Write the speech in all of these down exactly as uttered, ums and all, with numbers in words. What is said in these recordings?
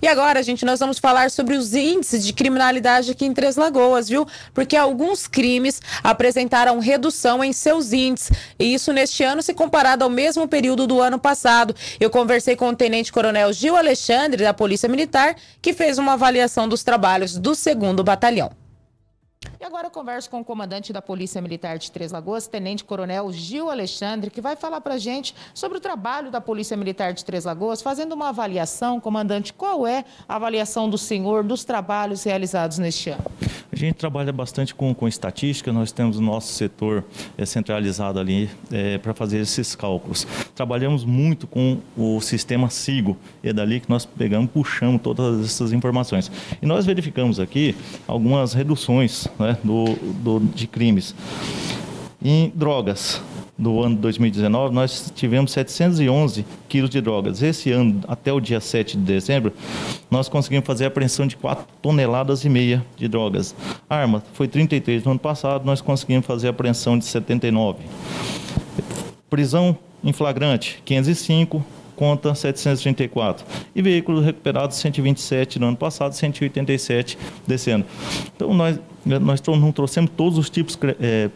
E agora, gente, nós vamos falar sobre os índices de criminalidade aqui em Três Lagoas, viu? Porque alguns crimes apresentaram redução em seus índices, e isso neste ano se comparado ao mesmo período do ano passado. Eu conversei com o Tenente Coronel Gil Alexandre, da Polícia Militar, que fez uma avaliação dos trabalhos do segundo Batalhão. E agora eu converso com o comandante da Polícia Militar de Três Lagoas, Tenente Coronel Gil Alexandre, que vai falar para a gente sobre o trabalho da Polícia Militar de Três Lagoas, fazendo uma avaliação. Comandante, qual é a avaliação do senhor dos trabalhos realizados neste ano? A gente trabalha bastante com, com estatística, nós temos o nosso setor é, centralizado ali é, para fazer esses cálculos. Trabalhamos muito com o sistema SIGO, é dali que nós pegamos, puxamos todas essas informações. E nós verificamos aqui algumas reduções, né, do, do, de crimes. Em drogas, do ano dois mil e dezenove, nós tivemos setecentos e onze quilos de drogas. Esse ano, até o dia sete de dezembro, nós conseguimos fazer a apreensão de quatro toneladas e meia de drogas. Arma, foi trinta e três no ano passado, nós conseguimos fazer a apreensão de setenta e nove. Prisão em flagrante, quinhentos e cinco, conta setecentos e trinta e quatro. E veículos recuperados, cento e vinte e sete no ano passado, cento e oitenta e sete desse ano. Então, nós, nós não trouxemos todos os tipos é,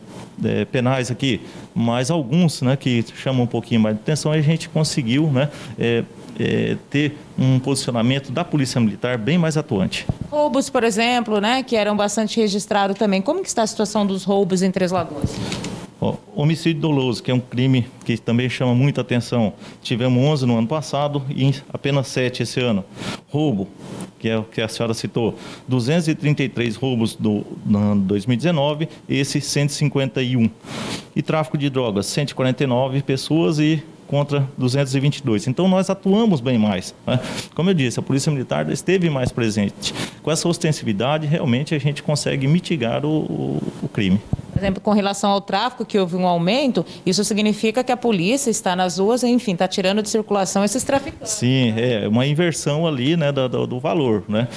é, penais aqui, mas alguns, né, que chamam um pouquinho mais de atenção, a gente conseguiu, né, é, é, ter um posicionamento da Polícia Militar bem mais atuante. Roubos, por exemplo, né, que eram bastante registrados também. Como que está a situação dos roubos em Três Lagoas? Ó, homicídio doloso, que é um crime que também chama muita atenção. Tivemos onze no ano passado e apenas sete esse ano. Roubo, que é o que a senhora citou, duzentos e trinta e três roubos do ano dois mil e dezenove, esse cento e cinquenta e um. E tráfico de drogas, cento e quarenta e nove pessoas e contra duzentos e vinte e dois. Então, nós atuamos bem mais, né? Como eu disse, a Polícia Militar esteve mais presente. Com essa ostensividade, realmente, a gente consegue mitigar o, o crime. Por exemplo, com relação ao tráfico, que houve um aumento, isso significa que a polícia está nas ruas, enfim, está tirando de circulação esses traficantes. Sim, né? É uma inversão ali, né, do, do valor, né?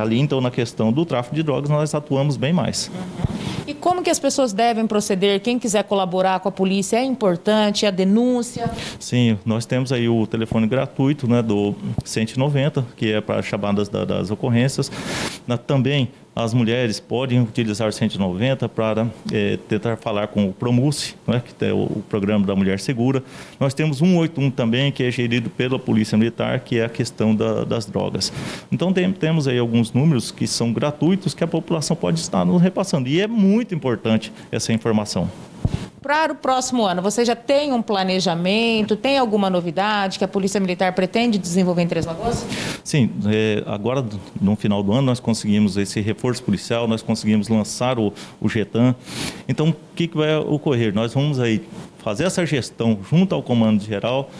Ali, então, na questão do tráfico de drogas, nós atuamos bem mais. Uhum. E como que as pessoas devem proceder? Quem quiser colaborar com a polícia, é importante a denúncia? Sim, nós temos aí o telefone gratuito, né, do cento e noventa, que é para chamadas da, das ocorrências. Na, também as mulheres podem utilizar o cento e noventa para é, tentar falar com o Promus, né, que é o, o Programa da Mulher Segura. Nós temos um oito um também, que é gerido pela Polícia Militar, que é a questão da, das drogas. Então tem, temos aí alguns números que são gratuitos, que a população pode estar nos repassando. E é muito importante essa informação. Para o próximo ano, você já tem um planejamento, tem alguma novidade que a Polícia Militar pretende desenvolver em Três Lagoas? Sim, é, agora no final do ano nós conseguimos esse reforço policial, nós conseguimos lançar o, o Getran. Então, o que, que vai ocorrer? Nós vamos aí fazer essa gestão junto ao Comando Geral,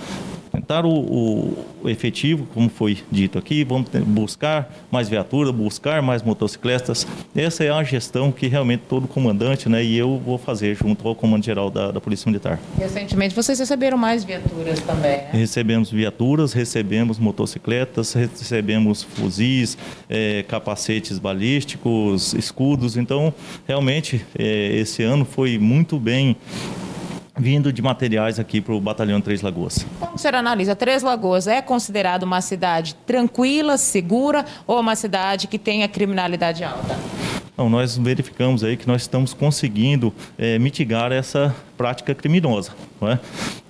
tentar o, o efetivo, como foi dito aqui, vamos buscar mais viatura, buscar mais motocicletas. Essa é a gestão que realmente todo comandante, né, e eu vou fazer junto ao Comando Geral da, da Polícia Militar. Recentemente vocês receberam mais viaturas também, né? Recebemos viaturas, recebemos motocicletas, recebemos fuzis, é, capacetes balísticos, escudos. Então, realmente, é, esse ano foi muito bem vindo de materiais aqui para o Batalhão Três Lagoas. Como o senhor analisa, Três Lagoas é considerado uma cidade tranquila, segura, ou uma cidade que tem a criminalidade alta? Não, nós verificamos aí que nós estamos conseguindo é, mitigar essa prática criminosa, não é?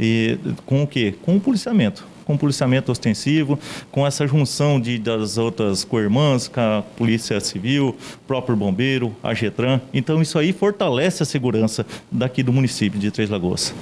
E com o quê? Com o policiamento. Com policiamento ostensivo, com essa junção de, das outras co-irmãs, com a Polícia Civil, próprio Bombeiro, a Getran. Então, isso aí fortalece a segurança daqui do município de Três Lagoas.